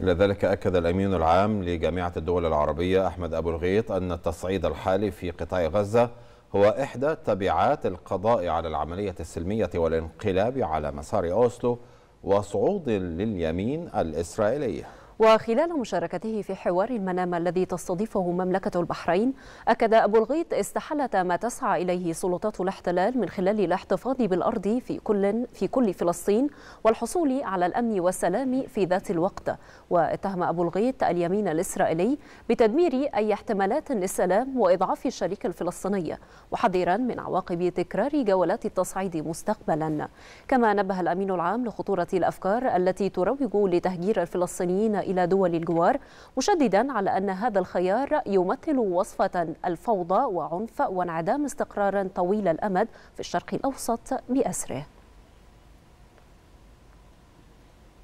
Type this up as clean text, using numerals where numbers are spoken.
إلى ذلك أكد الأمين العام لجامعة الدول العربية أحمد أبو الغيط أن التصعيد الحالي في قطاع غزة هو إحدى تبعات القضاء على العملية السلمية والانقلاب على مسار أوسلو وصعود لليمين الإسرائيلي. وخلال مشاركته في حوار المنامة الذي تستضيفه مملكة البحرين، أكد أبو الغيط استحالة ما تسعى إليه سلطات الاحتلال من خلال الاحتفاظ بالأرض في كل فلسطين والحصول على الأمن والسلام في ذات الوقت. واتهم أبو الغيط اليمين الإسرائيلي بتدمير أي احتمالات للسلام وإضعاف الشريك الفلسطيني، وحذرا من عواقب تكرار جولات التصعيد مستقبلا. كما نبه الأمين العام لخطورة الأفكار التي تروج لتهجير الفلسطينيين إلى دول الجوار، مشددا على أن هذا الخيار يمثل وصفة الفوضى وعنف وانعدام استقرار طويل الأمد في الشرق الأوسط بأسره.